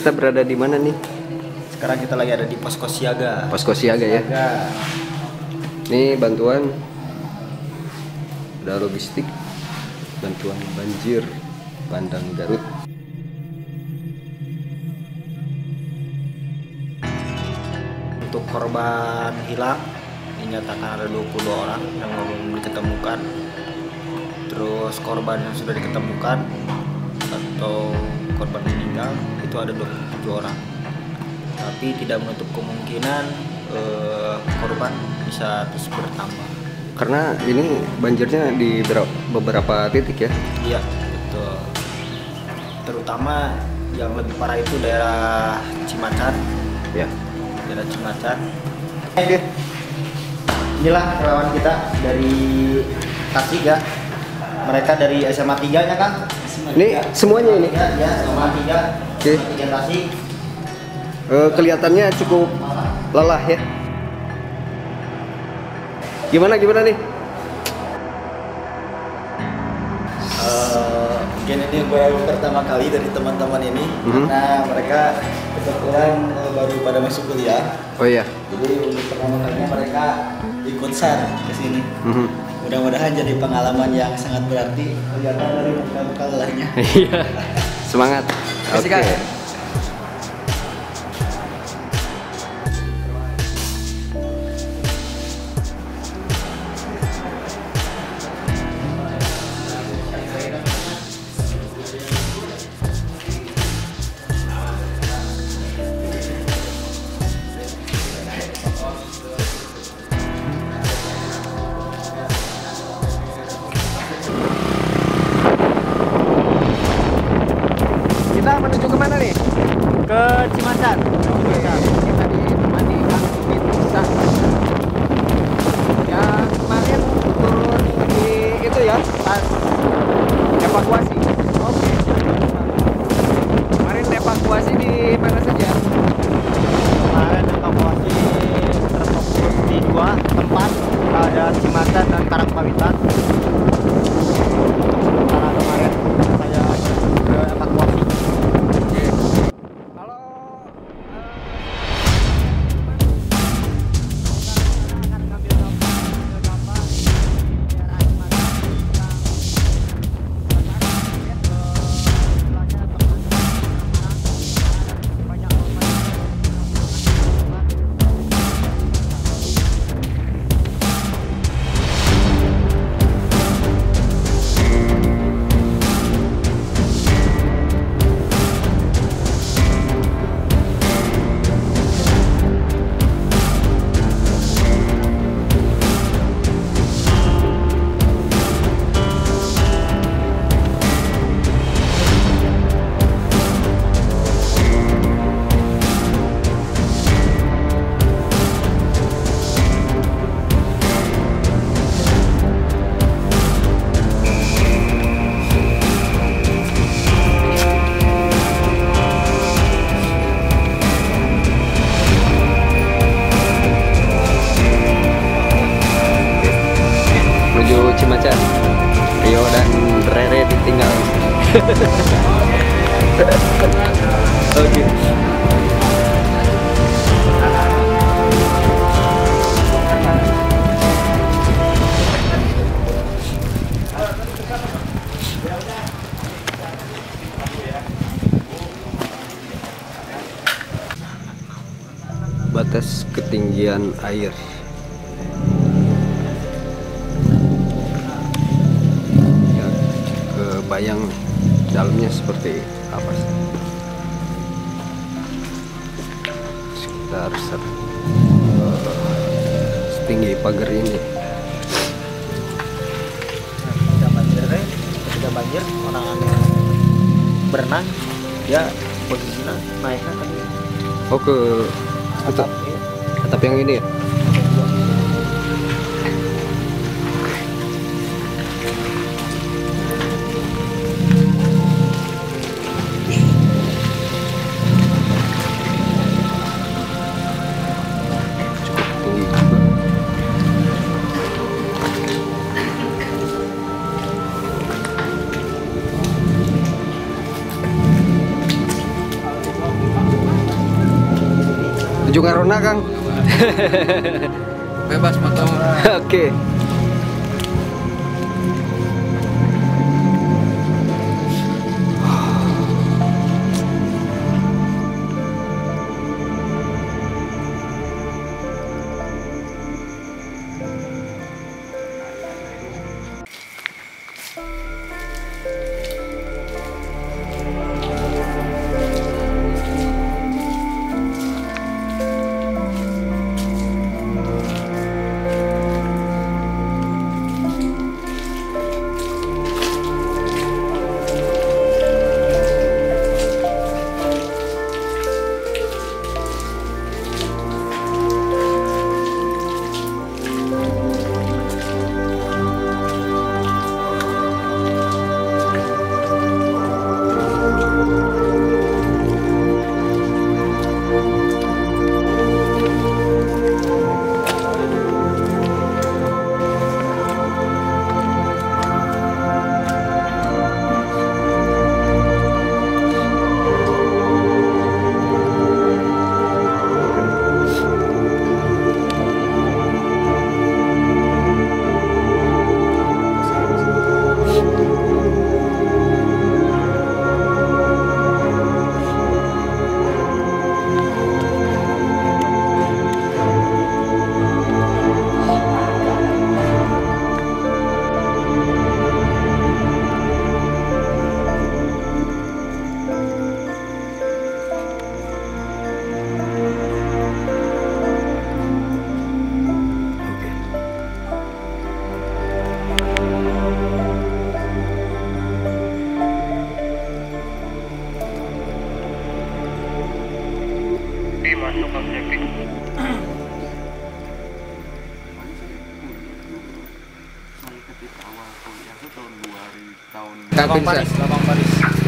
kita berada di mana nih? Sekarang kita lagi ada di Posko Siaga. Posko Siaga ya. Ini bantuan ada logistik, bantuan banjir bandang Garut. Untuk korban hilang dinyatakan ada 20 orang yang belum diketemukan. Terus korban yang sudah diketemukan atau korban meninggal itu ada 27 orang. Tapi tidak menutup kemungkinan korban bisa terus bertambah. Karena ini banjirnya di beberapa titik ya? Iya, betul. Terutama yang lebih parah itu daerah Cimacan. Ya. Daerah Cimacan. Inilah relawan kita dari Tasik ya. Mereka dari SMA3 nya kan? SMA3. Ini semuanya ini? Ya, SMA3. Oke. SMA3 Tasik. Kelihatannya cukup lelah ya. Gimana nih? Mungkin ini gue pertama kali dari teman-teman ini, karena mereka kebetulan baru pada masuk kuliah. Oh iya. Jadi untuk pertama kalinya mereka ikut SAR ke sini. Mudah-mudahan jadi pengalaman yang sangat berarti. Kelihatan dari muka-muka lelahnya. Iya. Semangat. Oke. Okay. Menuju kemana nih? Ke Cimacan. Kita ditemani Kang Bukit Pisang yang kemarin turun di itu ya, pas evakuasi. Oke. Kemarin evakuasi di mana saja? Kemarin evakuasi terfokus di 2 tempat, ada Cimacan dan Karangpawitan. Cimacan, Rio dan Rere ditinggal. Oke. Batas ketinggian air. Bayang dalamnya seperti apa sih? Sekitar setinggi pagar ini. Ketika banjir orang berenang dia posisinya naiknya kan? Oh, ke atap yang ini ya? Jungarona Kang. Bebas motor. Oke.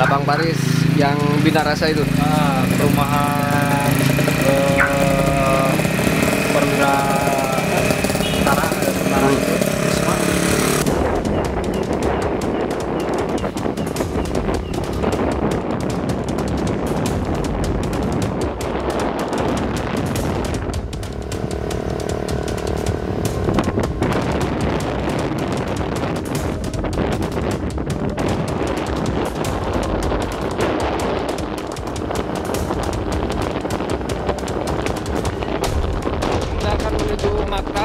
Lapang Paris yang Bina Rasa itu. Perumahan Perwira Utara.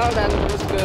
Dan terus ke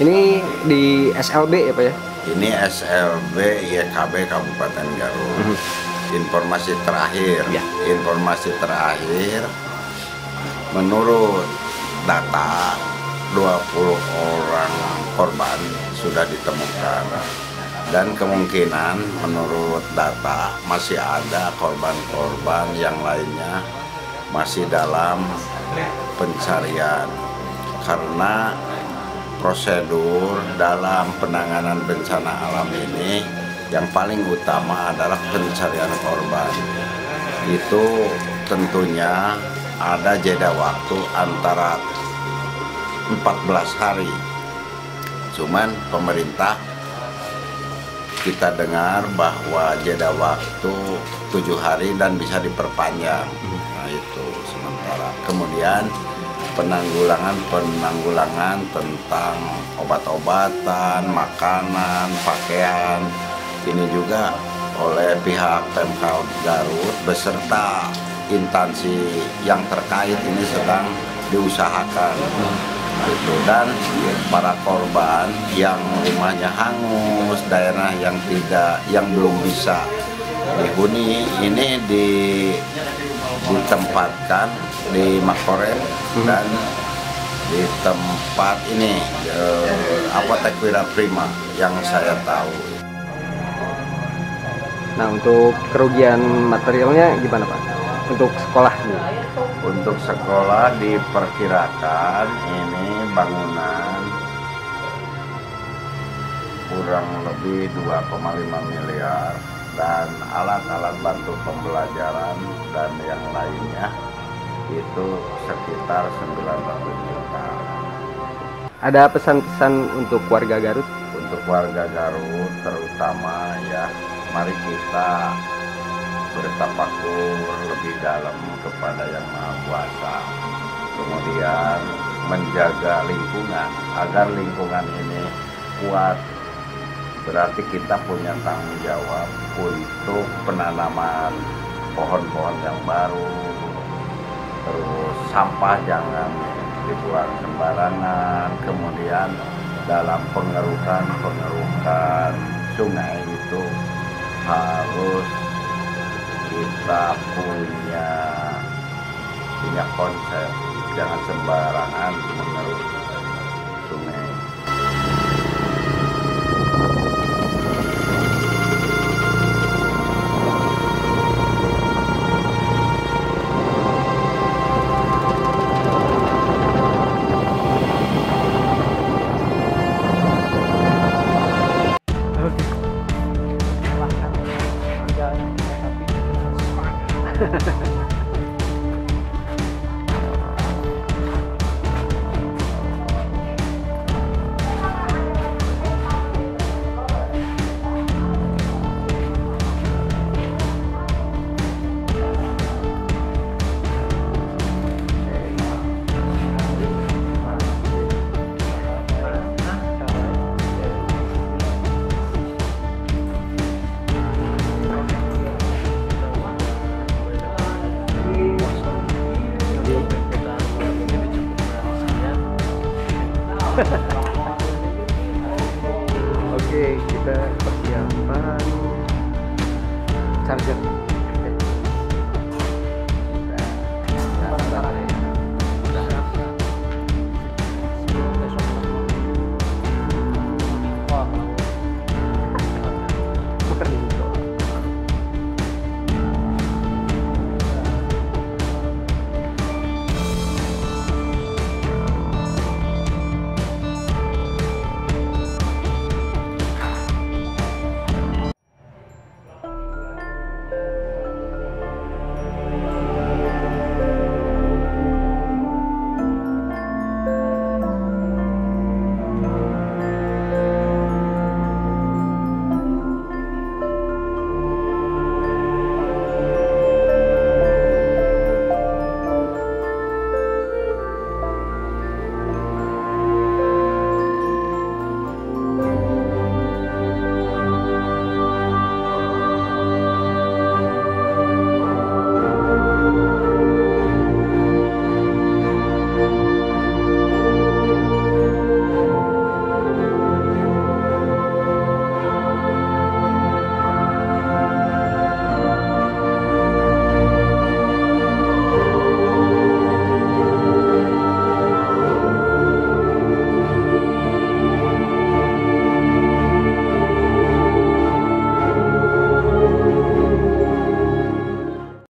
ini di SLB ya Pak ya? Ini SLB YKB Kabupaten Garut. Informasi terakhir menurut data 20 orang korban sudah ditemukan, dan kemungkinan menurut data masih ada korban-korban yang lainnya masih dalam pencarian, karena prosedur dalam penanganan bencana alam ini yang paling utama adalah pencarian korban. Itu tentunya ada jeda waktu antara 14 hari. Cuman pemerintah kita dengar bahwa jeda waktu 7 hari dan bisa diperpanjang. Nah, itu sementara. Kemudian penanggulangan tentang obat-obatan, makanan, pakaian ini juga oleh pihak Pemkab Garut beserta instansi yang terkait ini sedang diusahakan gitu. Dan para korban yang rumahnya hangus, daerah yang tidak, yang belum bisa dihuni ini ditempatkan di Makore dan di tempat ini apotek Wira Prima yang saya tahu. Nah, untuk kerugian materialnya gimana, Pak? Untuk sekolahnya? Untuk sekolah diperkirakan ini bangunan kurang lebih 2,5 miliar dan alat-alat bantu pembelajaran dan yang lainnya itu sekitar 90 juta. Ada pesan-pesan untuk warga Garut? Untuk warga Garut terutama ya, mari kita bertafakur lebih dalam kepada Yang Maha Kuasa, kemudian menjaga lingkungan agar lingkungan ini kuat. Berarti kita punya tanggung jawab untuk penanaman pohon-pohon yang baru, terus sampah jangan dibuang sembarangan, kemudian dalam pengerukan sungai itu harus kita punya konsep, jangan sembarangan mengeruk sungai. Oke, kita